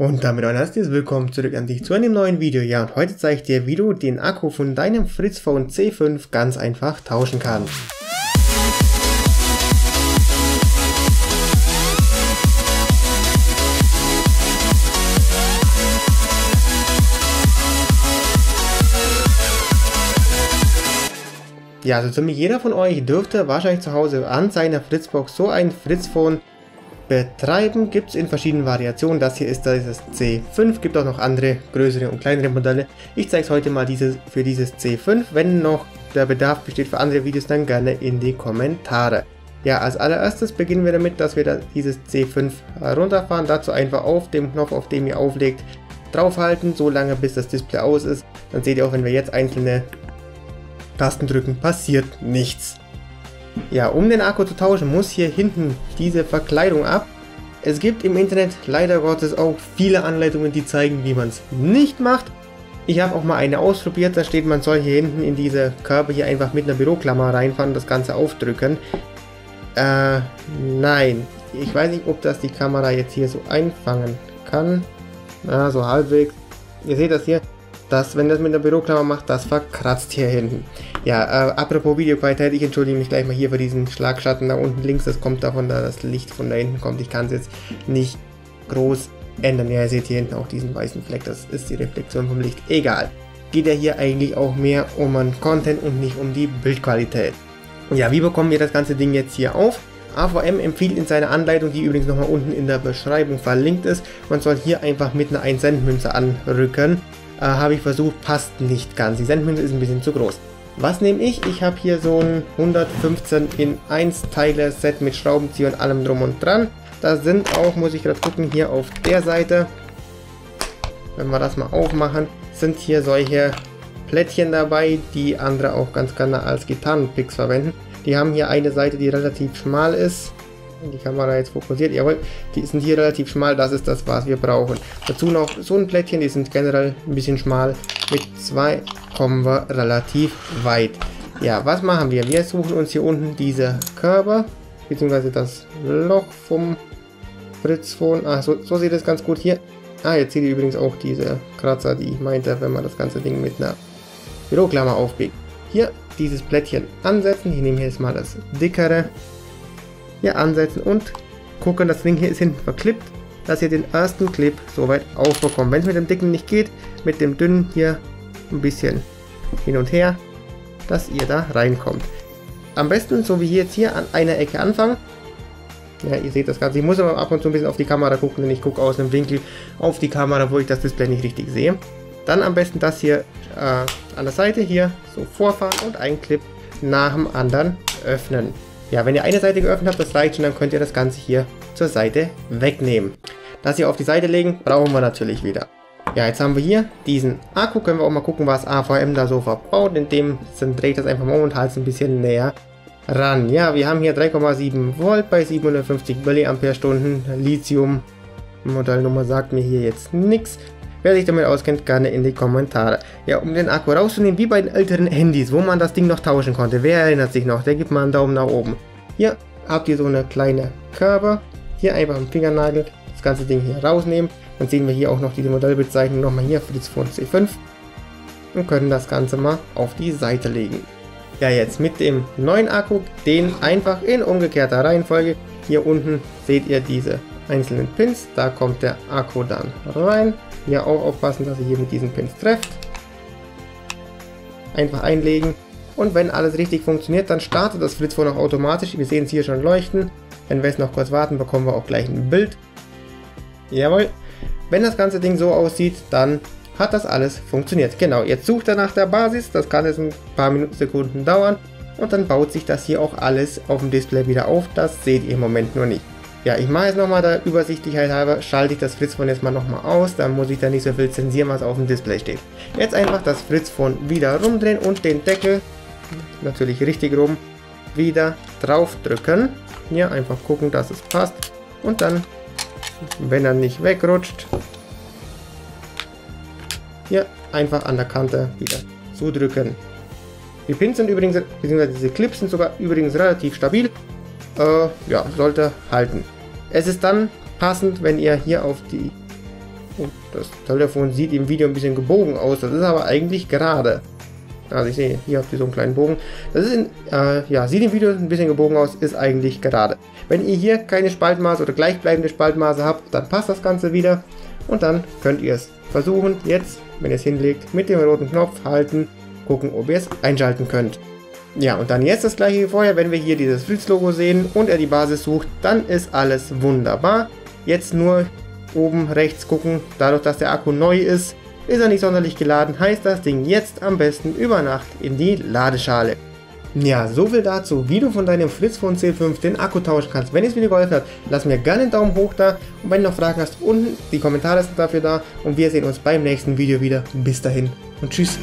Und damit ein herzliches Willkommen zurück an dich zu einem neuen Video. Ja, und heute zeige ich dir, wie du den Akku von deinem Fritz!Fon C5 ganz einfach tauschen kannst. Ja, also ziemlich jeder von euch dürfte wahrscheinlich zu Hause an seiner Fritzbox so ein Fritz!Fon betreiben. Gibt es in verschiedenen Variationen. Das hier ist das C5, gibt auch noch andere größere und kleinere Modelle. Ich zeige es heute mal für dieses C5. Wenn noch der Bedarf besteht für andere Videos, dann gerne in die Kommentare. Ja, als allererstes beginnen wir damit, dass wir dieses C5 runterfahren. Dazu einfach auf dem Knopf, auf dem ihr auflegt, draufhalten, so lange bis das Display aus ist. Dann seht ihr auch, wenn wir jetzt einzelne Tasten drücken, passiert nichts. Ja, um den Akku zu tauschen, muss hier hinten diese Verkleidung ab. Es gibt im Internet leider Gottes auch viele Anleitungen, die zeigen, wie man es nicht macht. Ich habe auch mal eine ausprobiert, da steht, man soll hier hinten in diese Körbe hier einfach mit einer Büroklammer reinfahren und das Ganze aufdrücken. Nein. Ich weiß nicht, ob das die Kamera jetzt hier so einfangen kann. Na, so halbwegs. Ihr seht das hier. Das, wenn das mit der Büroklammer macht, das verkratzt hier hinten. Ja, apropos Videoqualität, ich entschuldige mich gleich mal hier für diesen Schlagschatten da unten links, das kommt davon, da das Licht von da hinten kommt, ich kann es jetzt nicht groß ändern. Ja, ihr seht hier hinten auch diesen weißen Fleck, das ist die Reflexion vom Licht. Egal, geht ja hier eigentlich auch mehr um einen Content und nicht um die Bildqualität. Ja, wie bekommen wir das ganze Ding jetzt hier auf? AVM empfiehlt in seiner Anleitung, die übrigens nochmal unten in der Beschreibung verlinkt ist, man soll hier einfach mit einer 1 Cent Münze anrücken. Habe ich versucht, passt nicht ganz. Die Sendmünze ist ein bisschen zu groß. Was nehme ich? Ich habe hier so ein 115-in-1-Teile-Set mit Schraubenzieher und allem drum und dran. Da sind auch, muss ich gerade gucken, hier auf der Seite, wenn wir das mal aufmachen, sind hier solche Plättchen dabei, die andere auch ganz gerne als Gitarrenpicks verwenden. Die haben hier eine Seite, die relativ schmal ist. Die Kamera jetzt fokussiert, jawohl, die sind hier relativ schmal, das ist das, was wir brauchen. Dazu noch so ein Plättchen, die sind generell ein bisschen schmal, mit zwei kommen wir relativ weit. Ja, was machen wir? Wir suchen uns hier unten diese Körbe, beziehungsweise das Loch vom Fritzbox. Ah, so sieht es ganz gut hier. Ah, jetzt seht ihr übrigens auch diese Kratzer, die ich meinte, wenn man das ganze Ding mit einer Büroklammer aufbiegt. Hier dieses Plättchen ansetzen, ich nehme jetzt mal das dickere. Hier ansetzen und gucken, das Ding hier ist hinten verklippt, dass ihr den ersten Clip soweit aufbekommt. Wenn es mit dem dicken nicht geht, mit dem dünnen hier ein bisschen hin und her, dass ihr da reinkommt. Am besten, so wie jetzt hier, an einer Ecke anfangen. Ja, ihr seht das Ganze. Ich muss aber ab und zu ein bisschen auf die Kamera gucken, denn ich gucke aus einem Winkel auf die Kamera, wo ich das Display nicht richtig sehe. Dann am besten das hier an der Seite hier so vorfahren und einen Clip nach dem anderen öffnen. Ja, wenn ihr eine Seite geöffnet habt, das reicht schon, dann könnt ihr das Ganze hier zur Seite wegnehmen. Das hier auf die Seite legen, brauchen wir natürlich wieder. Ja, jetzt haben wir hier diesen Akku, können wir auch mal gucken, was AVM da so verbaut. In dem Sinn dreht das einfach mal um und halt es ein bisschen näher ran. Ja, wir haben hier 3,7 Volt bei 750 mAh, Lithium, Modellnummer sagt mir hier jetzt nichts. Wer sich damit auskennt, gerne in die Kommentare. Ja, um den Akku rauszunehmen, wie bei den älteren Handys, wo man das Ding noch tauschen konnte. Wer erinnert sich noch? Der gibt mal einen Daumen nach oben. Hier habt ihr so eine kleine Körbe. Hier einfach am Fingernagel das ganze Ding hier rausnehmen. Dann sehen wir hier auch noch diese Modellbezeichnung nochmal hier für das Fritz!Fon C5. Und können das Ganze mal auf die Seite legen. Ja, jetzt mit dem neuen Akku, den einfach in umgekehrter Reihenfolge. Hier unten seht ihr diese einzelnen Pins. Da kommt der Akku dann rein. Ja, auch aufpassen, dass ihr hier mit diesen Pins trefft. Einfach einlegen und wenn alles richtig funktioniert, dann startet das Fritz!Fon auch automatisch. Wir sehen es hier schon leuchten. Wenn wir jetzt noch kurz warten, bekommen wir auch gleich ein Bild. Jawohl. Wenn das ganze Ding so aussieht, dann hat das alles funktioniert. Genau, jetzt sucht er nach der Basis. Das kann jetzt ein paar Sekunden dauern und dann baut sich das hier auch alles auf dem Display wieder auf. Das seht ihr im Moment nur nicht. Ja, ich mache jetzt nochmal der Übersichtlichkeit halber, schalte ich das Fritz!Fon jetzt mal nochmal aus, dann muss ich da nicht so viel zensieren, was auf dem Display steht. Jetzt einfach das Fritz!Fon wieder rumdrehen und den Deckel, natürlich richtig rum, wieder drauf drücken. Hier einfach gucken, dass es passt und dann, wenn er nicht wegrutscht, hier einfach an der Kante wieder zudrücken. Die Pins sind übrigens, beziehungsweise diese Clips sind sogar übrigens relativ stabil. Ja, sollte halten. Es ist dann passend, wenn ihr hier auf die Oh, das Telefon sieht im Video ein bisschen gebogen aus. Das ist aber eigentlich gerade. Also ich sehe, hier habt ihr so einen kleinen Bogen. Das ist sieht im Video ein bisschen gebogen aus, ist eigentlich gerade. Wenn ihr hier keine Spaltmaße oder gleichbleibende Spaltmaße habt, dann passt das Ganze wieder. Und dann könnt ihr es versuchen, jetzt, wenn ihr es hinlegt, mit dem roten Knopf halten, gucken, ob ihr es einschalten könnt. Ja, und dann jetzt das gleiche wie vorher, wenn wir hier dieses Fritz-Logo sehen und er die Basis sucht, dann ist alles wunderbar. Jetzt nur oben rechts gucken, dadurch, dass der Akku neu ist, ist er nicht sonderlich geladen, heißt das Ding jetzt am besten über Nacht in die Ladeschale. Ja, soviel dazu, wie du von deinem Fritz!Fon C5 den Akku tauschen kannst. Wenn es dir geholfen hat, lass mir gerne einen Daumen hoch da. Und wenn du noch Fragen hast, unten die Kommentare sind dafür da. Und wir sehen uns beim nächsten Video wieder. Bis dahin und tschüss.